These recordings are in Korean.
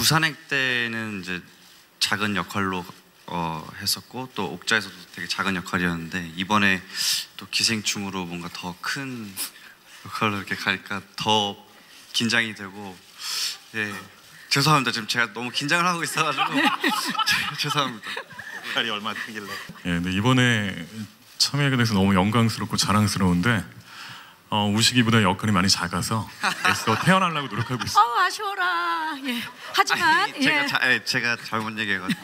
부산행 때는 이제 작은 역할로 했었고 또 옥자에서도 되게 작은 역할이었는데 이번에 또 기생충으로 뭔가 더 큰 역할로 이렇게 가니까 더 긴장이 되고 예 죄송합니다. 지금 제가 너무 긴장을 하고 있어가지고 죄송합니다. 역할이 얼마나 크길래 예 근데 이번에 참여하게 돼서 너무 영광스럽고 자랑스러운데 우식이보다 역할이 많이 작아서 애써 태어나려고 노력하고 있어요. 아쉬워라. 예. 하지만 아니, 제가, 예. 제가 잘못 얘기해가지고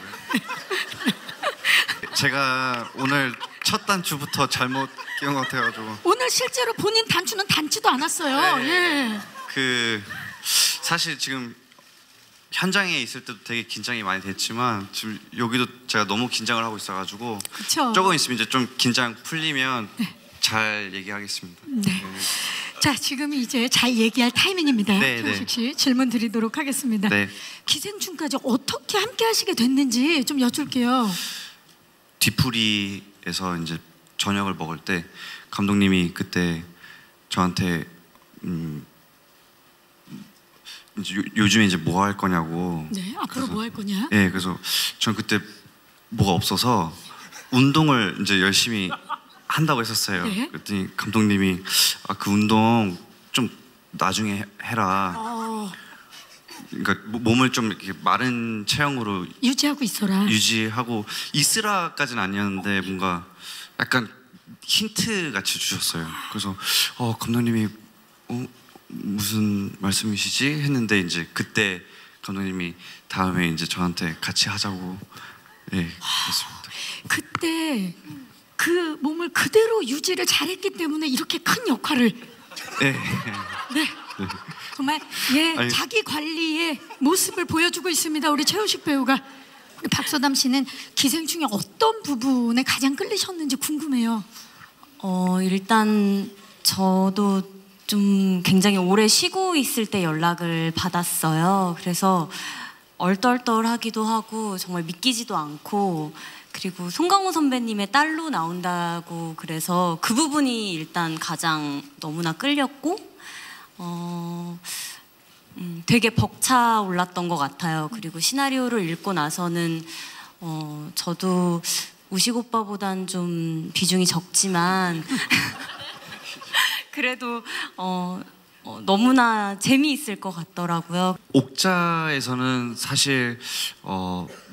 제가 오늘 첫 단추부터 잘못 끼운 것 같아가지고 오늘 실제로 본인 단추는 단지도 않았어요. 예. 예. 그 사실 지금 현장에 있을 때도 되게 긴장이 많이 됐지만 지금 여기도 제가 너무 긴장을 하고 있어가지고 그쵸. 조금 있으면 이제 좀 긴장 풀리면. 네. 잘 얘기하겠습니다. 네. 자, 지금 이제 잘 얘기할 타이밍입니다. 네, 최우식 씨 질문 드리도록 하겠습니다. 네. 기생충까지 어떻게 함께 하시게 됐는지 좀 여쭐게요. 뒤풀이에서 이제 저녁을 먹을 때 감독님이 그때 저한테 이제 요즘에 이제 뭐 할 거냐고. 네, 앞으로 뭐 할 거냐? 네, 그래서 전 그때 뭐가 없어서 운동을 이제 열심히 한다고 했었어요. 네? 그랬더니 감독님이 아, 그 운동 좀 나중에 해라. 그러니까 몸을 좀 이렇게 마른 체형으로 유지하고 있어라. 유지하고 있으라까지는 아니었는데 뭔가 약간 힌트 같이 주셨어요. 그래서 감독님이 무슨 말씀이시지 했는데 이제 그때 감독님이 다음에 이제 저한테 같이 하자고 예 했습니다. 그때. 그 몸을 그대로 유지를 잘했기 때문에 이렇게 큰 역할을 네, 네. 정말 예 아니, 자기 관리의 모습을 보여주고 있습니다. 우리 최우식 배우가 우리 박소담 씨는 기생충의 어떤 부분에 가장 끌리셨는지 궁금해요. 일단 저도 좀 굉장히 오래 쉬고 있을 때 연락을 받았어요. 그래서 얼떨떨하기도 하고 정말 믿기지도 않고 그리고 송강호 선배님의 딸로 나온다고 그래서 그 부분이 일단 가장 너무나 끌렸고 되게 벅차올랐던 것 같아요. 그리고 시나리오를 읽고 나서는 저도 우식 오빠보단 좀 비중이 적지만 그래도 너무나 재미있을 것 같더라고요. 옥자에서는 사실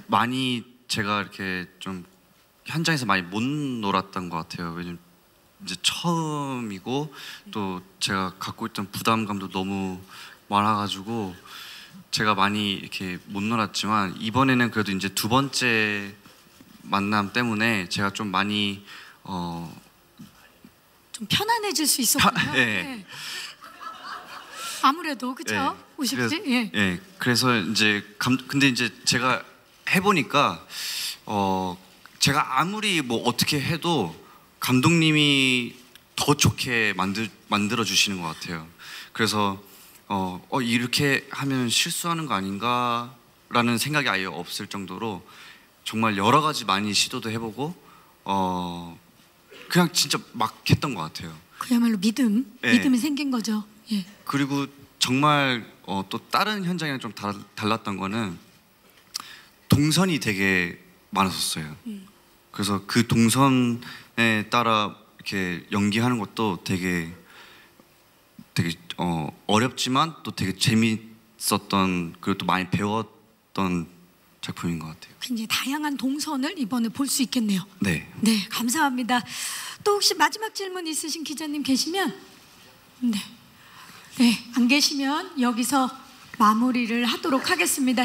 많이 제가 이렇게 좀 현장에서 많이 못 놀았던 것 같아요. 왜냐면 이제 처음이고 또 제가 갖고 있던 부담감도 너무 많아가지고 제가 많이 이렇게 못 놀았지만 이번에는 그래도 이제 두 번째 만남 때문에 제가 좀 많이 좀 편안해질 수 있었군요. 예. 네. 아무래도 그렇죠? 우식지? 예. 예. 그래서 이제 근데 이제 제가 해보니까 제가 아무리 뭐 어떻게 해도 감독님이 더 좋게 만들어주시는 것 같아요. 그래서 이렇게 하면 실수하는 거 아닌가라는 생각이 아예 없을 정도로 정말 여러 가지 많이 시도도 해보고 그냥 진짜 막 했던 것 같아요. 그야말로 믿음이 생긴 거죠. 예. 그리고 정말 또 다른 현장이랑 좀 달랐던 거는 동선이 되게 많았었어요. 그래서 그 동선에 따라 이렇게 연기하는 것도 되게 어렵지만 또 되게 재밌었던 그리고 또 많이 배웠던 작품인 것 같아요. 굉장히 다양한 동선을 이번에 볼 수 있겠네요. 네. 네, 감사합니다. 또 혹시 마지막 질문 있으신 기자님 계시면 네. 네, 안 계시면 여기서 마무리를 하도록 하겠습니다.